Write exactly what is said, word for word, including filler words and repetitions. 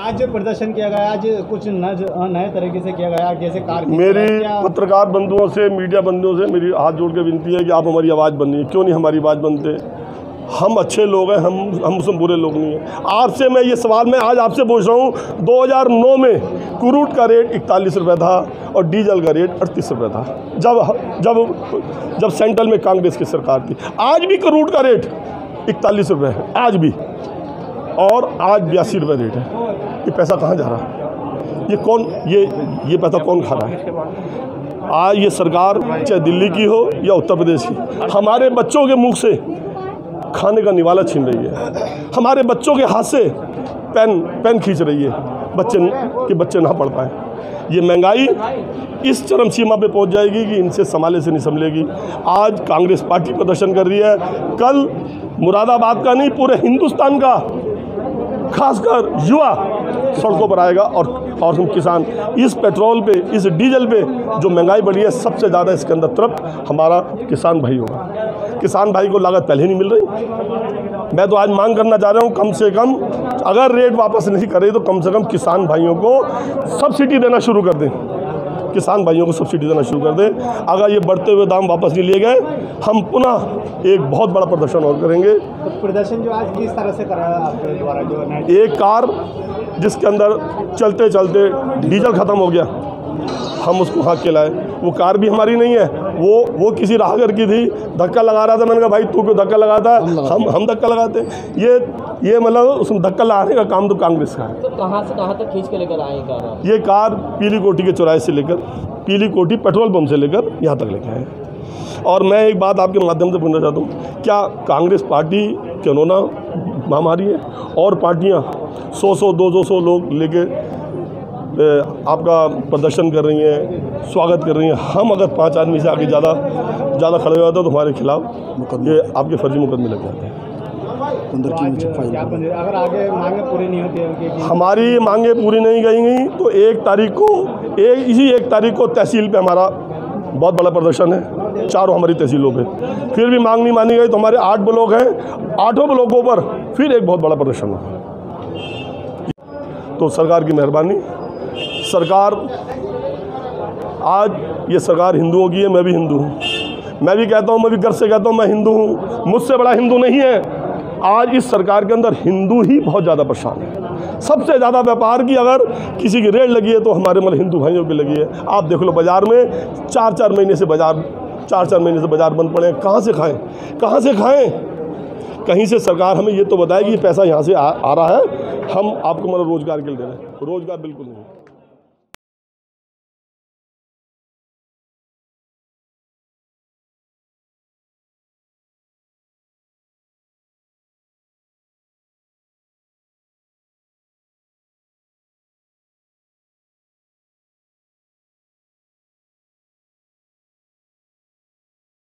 आज जो प्रदर्शन किया गया, आज कुछ नए तरीके से किया गया, जैसे कार मेरे पत्रकार बंधुओं से, मीडिया बंधुओं से मेरी हाथ जोड़ के विनती है कि आप हमारी आवाज़ बन रही है, क्यों नहीं हमारी आवाज़ बनते? हम अच्छे लोग हैं, हम हम बुरे लोग नहीं हैं। आपसे मैं ये सवाल मैं आज आपसे पूछ रहा हूँ, दो हज़ार नौ में क्रूड का रेट इकतालीस रुपये था और डीजल का रेट अड़तीस रुपये था, जब जब जब सेंट्रल में कांग्रेस की सरकार थी। आज भी क्रूड का रेट इकतालीस रुपये है, आज भी, और आज बयासी रुपये रेट है। ये पैसा कहाँ जा रहा है? ये कौन ये ये पैसा कौन खा रहा है? आज ये सरकार चाहे दिल्ली की हो या उत्तर प्रदेश की, हमारे बच्चों के मुख से खाने का निवाला छीन रही है, हमारे बच्चों के हाथ से पेन पेन खींच रही है, बच्चे के बच्चे ना पढ़ पाए। ये महंगाई इस चरम सीमा पे पहुंच जाएगी कि इनसे संभाले से नहीं संभलेगी। आज कांग्रेस पार्टी प्रदर्शन कर रही है, कल मुरादाबाद का नहीं पूरे हिंदुस्तान का खासकर युवा सड़कों पर आएगा और और हम किसान इस पेट्रोल पे, इस डीजल पे जो महंगाई बढ़ी है, सबसे ज़्यादा इसके अंदर तरफ हमारा किसान भाई होगा। किसान भाई को लागत पहले नहीं मिल रही। मैं तो आज मांग करना चाह रहा हूँ, कम से कम अगर रेट वापस नहीं करे तो कम से कम किसान भाइयों को सब्सिडी देना शुरू कर दें, किसान भाइयों को सब्सिडी देना शुरू कर दें। अगर ये बढ़ते हुए दाम वापस नहीं लिए गए, हम पुनः एक बहुत बड़ा प्रदर्शन और करेंगे। तो प्रदर्शन जो आज किस तरह से कराया आपके द्वारा? जो एक कार जिसके अंदर चलते चलते डीजल ख़त्म हो गया, हम उसको हाथ के लाए, वो कार भी हमारी नहीं है, वो वो किसी राहगर की थी, धक्का लगा रहा था। मैंने कहा भाई तू क्यों धक्का लगाता है, हम हम धक्का लगाते। ये ये मतलब उसमें धक्का लगाने का काम तो कांग्रेस का है। तो कहाँ से कहाँ तक खींच के लेकर आए कार? ये कार पीली कोठी के चौराहे से लेकर, पीली कोठी पेट्रोल पंप से लेकर यहाँ तक लेके आए। और मैं एक बात आपके माध्यम से पूछना चाहता हूँ, क्या कांग्रेस पार्टी कोरोना महामारी है और पार्टियाँ सौ सौ दो दो सौ लोग लेके आपका प्रदर्शन कर रही हैं, स्वागत कर रही हैं? हम अगर पाँच आदमी से आगे ज़्यादा ज़्यादा खड़े हो जाते हैं तो हमारे खिलाफ ये आपके फर्जी मुकदमे लग जाते हैं। अगर आगे मांगे पूरी नहीं होती, हमारी मांगे पूरी नहीं गई गई तो एक तारीख को एक इसी एक तारीख को तहसील पे हमारा बहुत बड़ा प्रदर्शन है, चारों हमारी तहसीलों पर। फिर भी मांग नहीं मानी गई तो हमारे आठ ब्लॉक हैं, आठों ब्लॉकों पर फिर एक बहुत बड़ा प्रदर्शन होगा। तो सरकार की मेहरबानी, सरकार आज ये सरकार हिंदुओं की है, मैं भी हिंदू हूँ, मैं भी कहता हूँ, मैं भी गर्व से कहता हूँ मैं हिंदू हूँ, मुझसे बड़ा हिंदू नहीं है। आज इस सरकार के अंदर हिंदू ही बहुत ज़्यादा परेशान है, सबसे ज़्यादा व्यापार की अगर किसी की रेट लगी है तो हमारे मतलब हिंदू भाइयों की लगी है। आप देख लो बाज़ार में चार चार महीने से बाज़ार चार चार महीने से बाज़ार बंद पड़े हैं, कहाँ से खाएँ कहाँ से खाएँ? कहीं से सरकार हमें ये तो बताएगी पैसा यहाँ से आ, आ रहा है, हम आपको मतलब रोज़गार के लिए दे रहे हैं, रोज़गार बिल्कुल नहीं।